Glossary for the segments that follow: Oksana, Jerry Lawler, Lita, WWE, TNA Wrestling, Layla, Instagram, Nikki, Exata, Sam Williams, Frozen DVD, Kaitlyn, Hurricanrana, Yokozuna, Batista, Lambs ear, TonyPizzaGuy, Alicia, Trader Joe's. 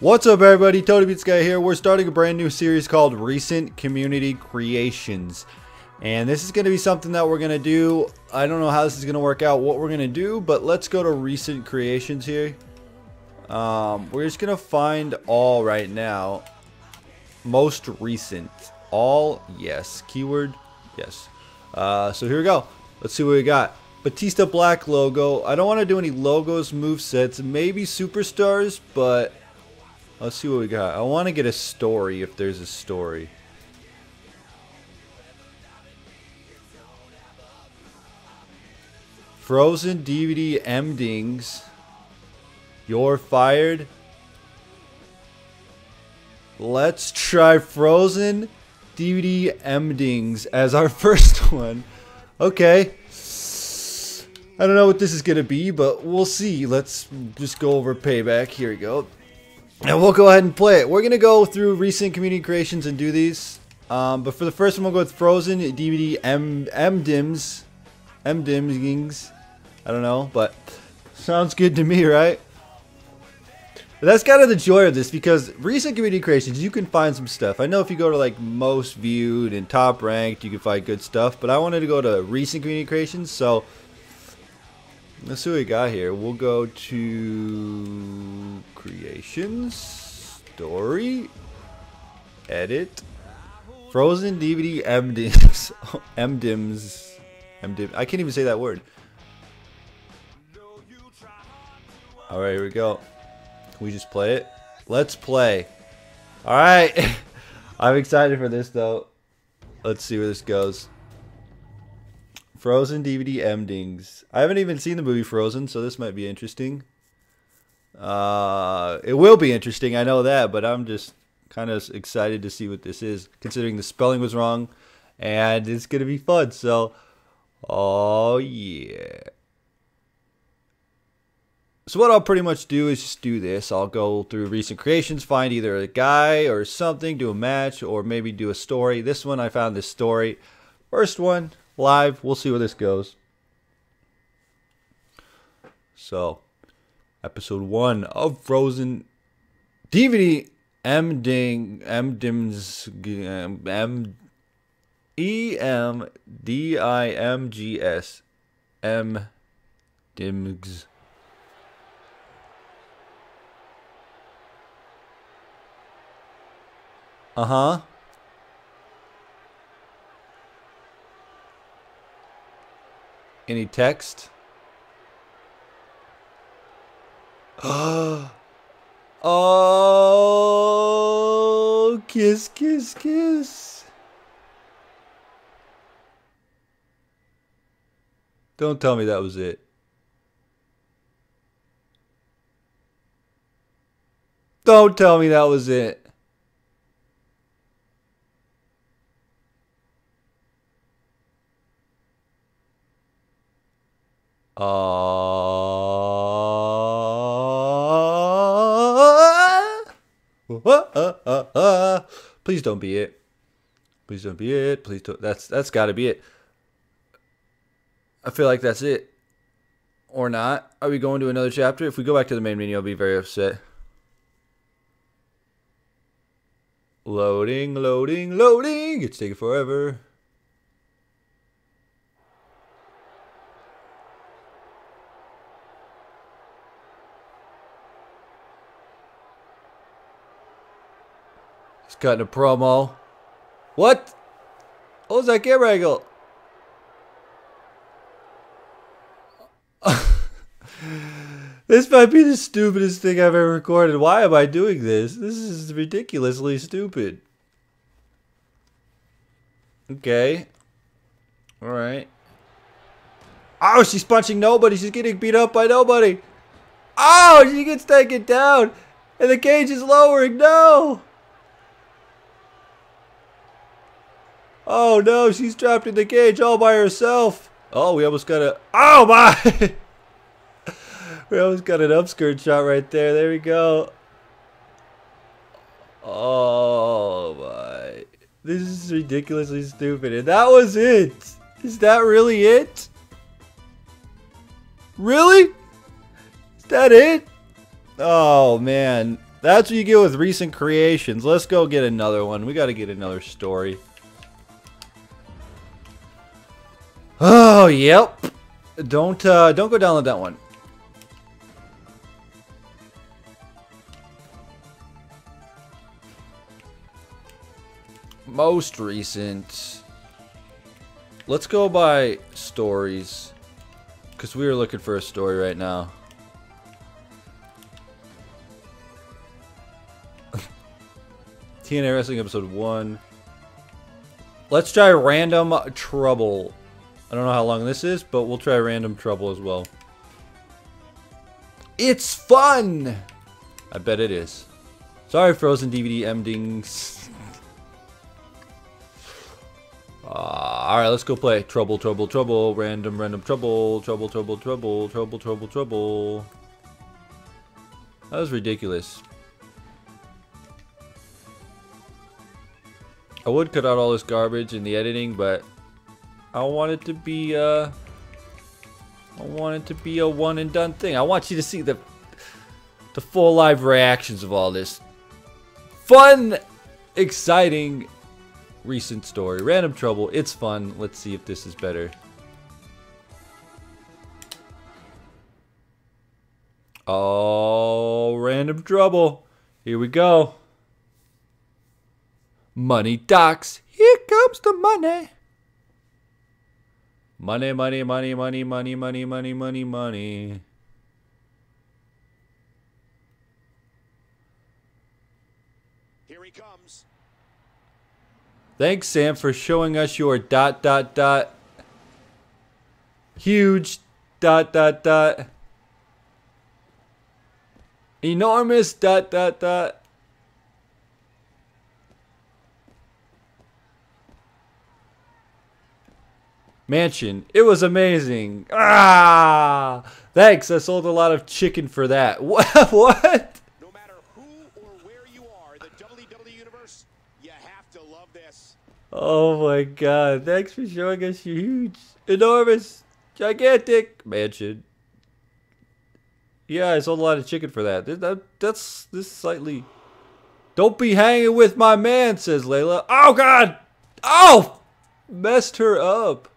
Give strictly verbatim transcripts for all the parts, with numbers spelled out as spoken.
What's up everybody, TonyPizzaGuy here. We're starting a brand new series called Recent Community Creations. And this is going to be something that we're going to do. I don't know how this is going to work out, what we're going to do, but let's go to Recent Creations here. Um, we're just going to find all right now. Most recent. All, yes. Keyword, yes. Uh, so here we go. Let's see what we got. Batista Black logo. I don't want to do any logos, movesets, maybe superstars, but let's see what we got. I want to get a story if there's a story. Frozen D V D endings. You're fired. Let's try Frozen D V D endings as our first one. Okay. I don't know what this is going to be, but we'll see. Let's just go over Payback. Here we go. And we'll go ahead and play it. We're going to go through recent community creations and do these. Um, but for the first one, we'll go with Frozen D V D M-Dims. M-Dims. I don't know, but sounds good to me, right? But that's kind of the joy of this, because recent community creations, you can find some stuff. I know if you go to like most viewed and top ranked, you can find good stuff. But I wanted to go to recent community creations, so let's see what we got here. We'll go to creations, story, edit, Frozen D V D M-Dims, M-Dims, M-Dims. I can't even say that word. All right, here we go. Can we just play it? Let's play. All right. I'm excited for this though. Let's see where this goes. Frozen D V D endings. I haven't even seen the movie Frozen, so this might be interesting. Uh, it will be interesting, I know that, but I'm just kind of excited to see what this is, considering the spelling was wrong, and it's going to be fun, so, oh yeah. So what I'll pretty much do is just do this. I'll go through recent creations, find either a guy or something, do a match, or maybe do a story. This one, I found this story. First one. Live, we'll see where this goes. So, episode one of Frozen D V D M Ding M Dims M E M D I M G S M Dims. Uh huh. Any text? Oh, kiss, kiss, kiss. Don't tell me that was it. Don't tell me that was it. Uh, uh, uh, uh, uh. Please don't be it. Please don't be it. Please don't. That's that's got to be it. I feel like that's it, or not. Are we going to another chapter? If we go back to the main menu, I'll be very upset. Loading, loading, loading. It's taking forever. Cutting a promo. What? What was that camera angle? This might be the stupidest thing I've ever recorded. Why am I doing this? This is ridiculously stupid. Okay. Alright. Oh, she's punching nobody. She's getting beat up by nobody. Oh, she gets taken down. And the cage is lowering. No! Oh no, she's trapped in the cage all by herself. Oh, we almost got a... Oh my! We almost got an upskirt shot right there. There we go. Oh my. This is ridiculously stupid. And that was it. Is that really it? Really? Is that it? Oh man. That's what you get with recent creations. Let's go get another one. We got to get another story. Oh, yep. Don't uh, don't go download that one. Most recent. Let's go by stories, because we were looking for a story right now. T N A Wrestling episode one. Let's try Random Trouble. I don't know how long this is, but we'll try Random Trouble as well. It's fun! I bet it is. Sorry, Frozen D V D endings. uh, Alright, let's go play. Trouble, trouble, trouble. Random, random, trouble. Trouble, trouble, trouble. Trouble, trouble, trouble. That was ridiculous. I would cut out all this garbage in the editing, but I want it to be a, I want it to be a one and done thing. I want you to see the, the full live reactions of all this fun, exciting, recent story. Random Trouble. It's fun. Let's see if this is better. Oh, Random Trouble. Here we go. Money Docs. Here comes the money. Money, money, money, money, money, money, money, money, money. Here he comes. Thanks, Sam, for showing us your dot, dot, dot. Huge dot, dot, dot. Enormous dot, dot, dot. Mansion. It was amazing. Ah, thanks. I sold a lot of chicken for that. What? What? No matter who or where you are, the W W E universe, you have to love this. Oh my God! Thanks for showing us your huge, enormous, gigantic mansion. Yeah, I sold a lot of chicken for that. that that's this slightly. Don't be hanging with my man, says Layla. Oh God! Oh, messed her up.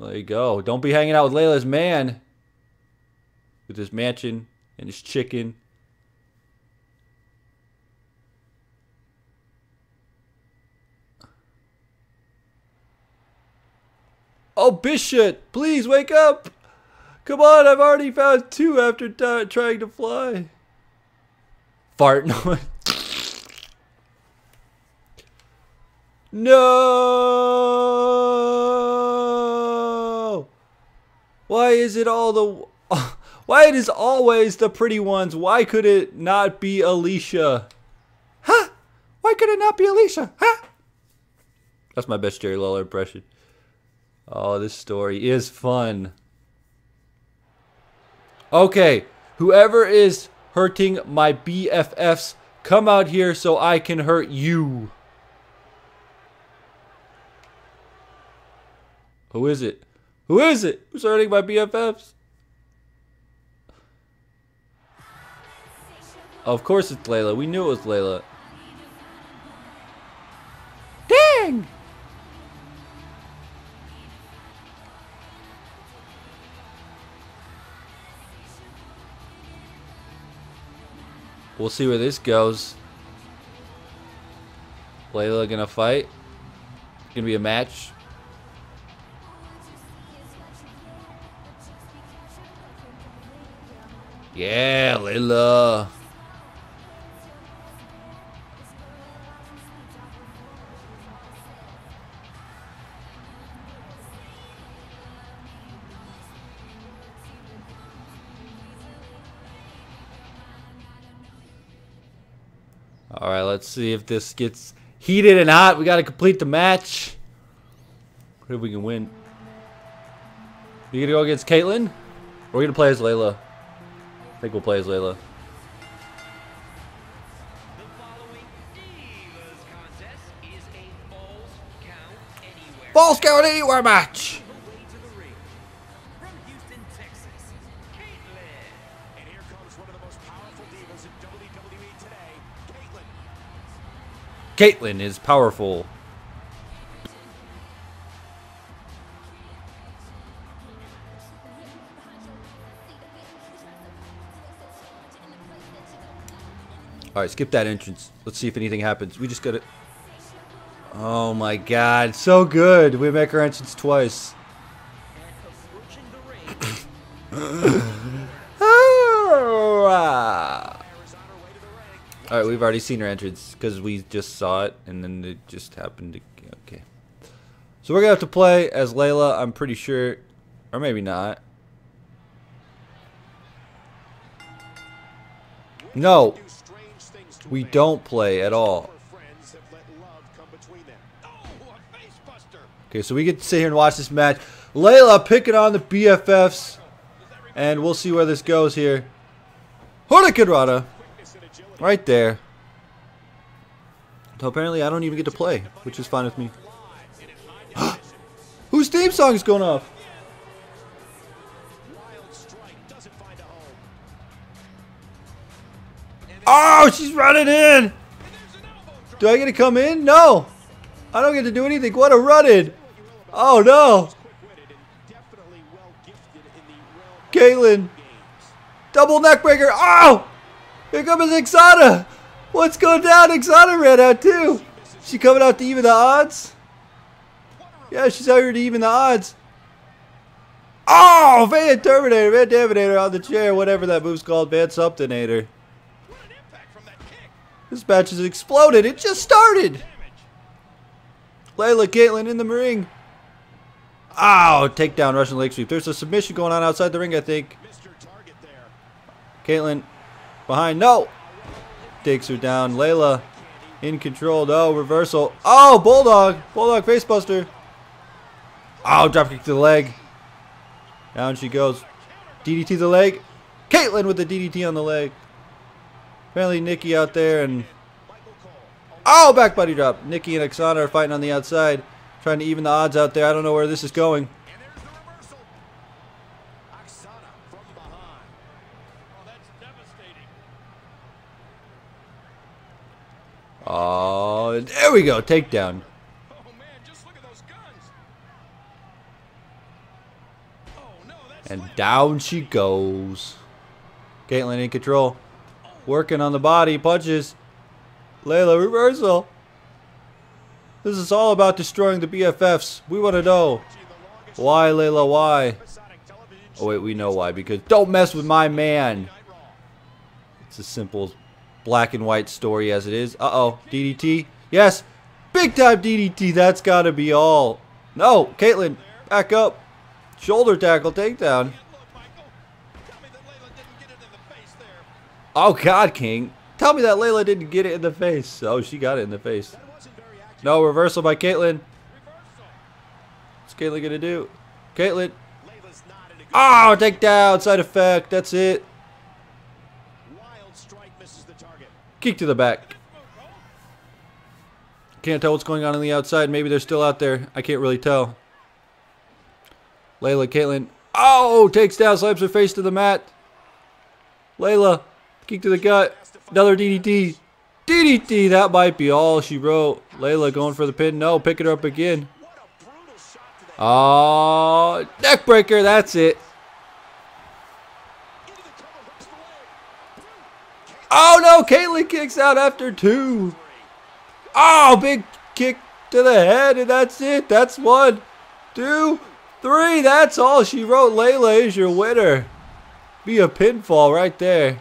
There you go. Don't be hanging out with Layla's man. With his mansion and his chicken. Oh, Bishop, please wake up. Come on, I've already found two after trying to fly. Fart noise. No. Why is it all the... Why it is always the pretty ones? Why could it not be Alicia? Huh? Why could it not be Alicia? Huh? That's my best Jerry Lawler impression. Oh, this story is fun. Okay. Whoever is hurting my B F Fs, come out here so I can hurt you. Who is it? Who is it? Who's hurting my B F Fs? Of course it's Layla. We knew it was Layla. Dang! We'll see where this goes. Layla gonna fight? Gonna be a match? Yeah, Layla. All right, let's see if this gets heated and hot. We got to complete the match. If we can win. You gonna go against Kaitlyn? Or we gonna play as Layla? I think we'll play as Layla. The following Divas contest is a Falls Count Anywhere. Falls Count Anywhere match! From Houston, Texas, Kaitlyn is powerful. Alright, skip that entrance. Let's see if anything happens. We just gotta... Oh my god, so good! We make our entrance twice. Alright, we've already seen her entrance, because we just saw it, and then it just happened again. Okay. So we're gonna have to play as Layla, I'm pretty sure. Or maybe not. No! We don't play at all. Okay, so we get to sit here and watch this match. Layla picking on the B F Fs. And we'll see where this goes here. Hurricanrana! Right there. So apparently I don't even get to play, which is fine with me. Whose theme song is going off? Oh, she's running in! Do I get to come in? No! I don't get to do anything. What a run-in! Oh, no! Kaitlyn! Double neckbreaker! Oh! Here comes Exata! What's going down? Exata ran out, too! She coming out to even the odds? Yeah, she's out here to even the odds. Oh! Van Terminator! Van Terminator on the chair, whatever that move's called. Van Somethinginator. This match has exploded. It just started. Layla, Kaitlyn in the ring. Ow! Takedown, Russian leg sweep. There's a submission going on outside the ring, I think. Kaitlyn behind. No! Takes her down. Layla in control. No, reversal. Oh, Bulldog. Bulldog facebuster. Oh, dropkick to the leg. Down she goes. D D T to the leg. Kaitlyn with the D D T on the leg. Apparently Nikki out there and... Oh! Back body drop. Nikki and Oksana are fighting on the outside. Trying to even the odds out there. I don't know where this is going. Oh, there we go. Takedown. And down she goes. Kaitlyn in control. Working on the body, punches. Layla, reversal. This is all about destroying the B F Fs. We want to know. Why, Layla, why? Oh, wait, we know why. Because don't mess with my man. It's a simple black and white story as it is. Uh-oh, D D T. Yes, big time D D T. That's got to be all. No, Kaitlyn, back up. Shoulder tackle, takedown. Oh God, King! Tell me that Layla didn't get it in the face. Oh, she got it in the face. No reversal by Kaitlyn. What's Kaitlyn gonna do? Kaitlyn. Oh, takedown, side effect. That's it. Kick to the back. Can't tell what's going on on the outside. Maybe they're still out there. I can't really tell. Layla, Kaitlyn. Oh, takes down, slaps her face to the mat. Layla. Kick to the gut. Another D D T. D D T. That might be all she wrote. Layla going for the pin. No, picking her up again. Oh, neck breaker. That's it. Oh, no. Kaitlyn kicks out after two. Oh, big kick to the head. And that's it. That's one, two, three. That's all she wrote. Layla is your winner. Be a pinfall right there.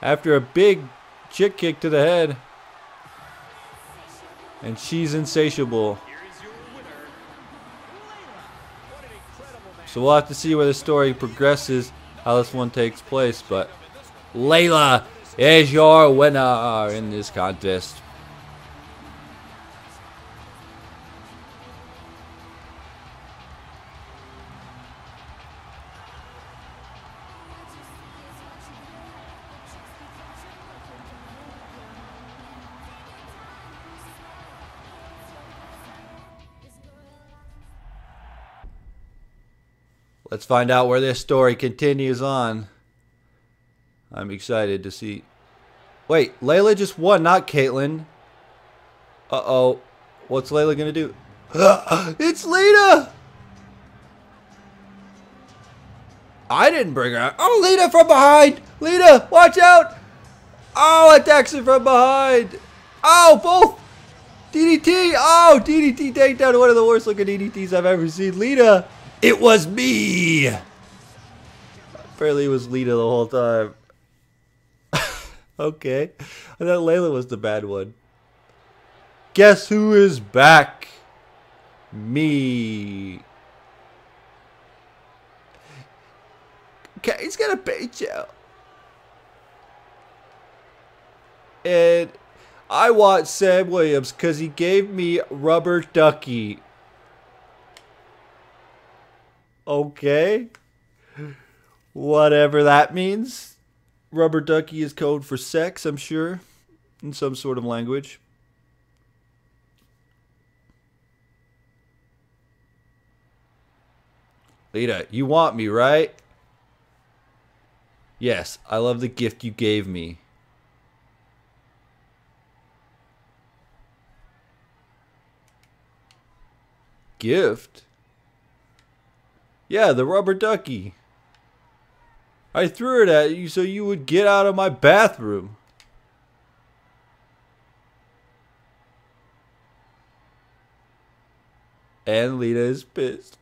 After a big chick kick to the head. And she's insatiable. So we'll have to see where the story progresses, how this one takes place. But Layla is your winner in this contest. Let's find out where this story continues on. I'm excited to see. Wait, Layla just won, not Kaitlyn. Uh-oh. What's Layla gonna do? It's Lita! I didn't bring her out. Oh, Lita from behind! Lita, watch out! Oh, attacks her from behind! Oh, both! D D T! Oh, D D T takedown, one of the worst looking D D Ts I've ever seen. Lita! It was me! Apparently it was Lita the whole time. Okay. I thought Layla was the bad one. Guess who is back? Me. Okay, he's got a page out. And I want Sam Williams because he gave me Rubber Ducky. Okay. Whatever that means. Rubber Ducky is code for sex, I'm sure. In some sort of language. Lita, you want me, right? Yes, I love the gift you gave me. Gift? Yeah, the rubber ducky. I threw it at you so you would get out of my bathroom. And Lita is pissed.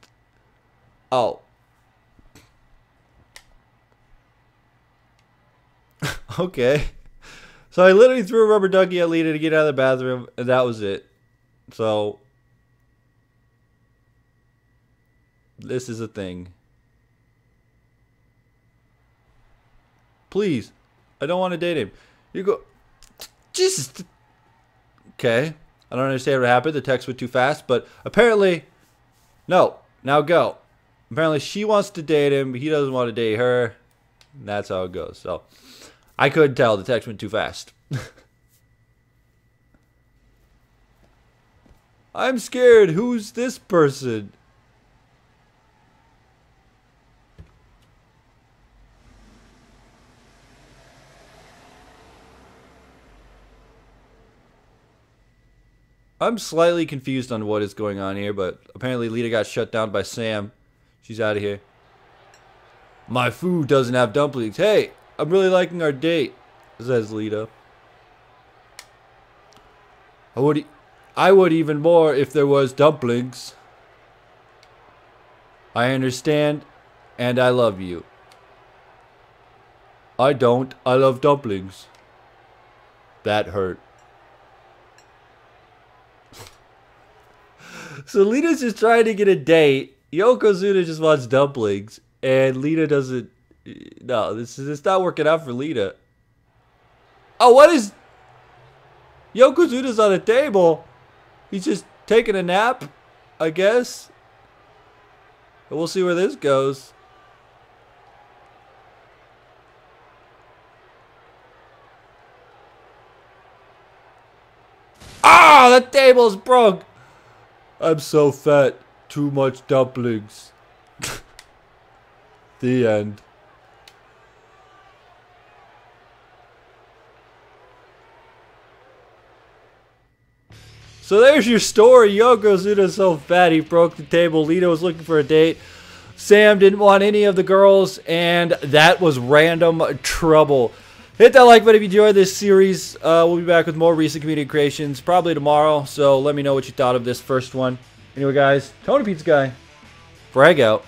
Oh. Okay. So I literally threw a rubber ducky at Lita to get out of the bathroom, and that was it. So this is a thing. Please. I don't want to date him. You go. Jesus. Okay. I don't understand what happened. The text went too fast, but apparently. No. Now go. Apparently she wants to date him. But he doesn't want to date her. And that's how it goes. So I couldn't tell. The text went too fast. I'm scared. Who's this person? I'm slightly confused on what is going on here, but apparently Lita got shut down by Sam. She's out of here. My food doesn't have dumplings. Hey, I'm really liking our date, says Lita. I would, e I would even more if there was dumplings. I understand, and I love you. I don't. I love dumplings. That hurt. So Lita's just trying to get a date. Yokozuna just wants dumplings. And Lita doesn't... No, this is it's not working out for Lita. Oh, what is... Yokozuna's on a table. He's just taking a nap, I guess. And we'll see where this goes. Ah, oh, the table's broke. I'm so fat. Too much dumplings. The end. So there's your story. Yokozuna's so fat he broke the table. Lita was looking for a date. Sam didn't want any of the girls. And that was Random Trouble. Hit that like button if you enjoyed this series. Uh, we'll be back with more recent community creations probably tomorrow. So let me know what you thought of this first one. Anyway, guys, Tony Pizza Guy, frag out.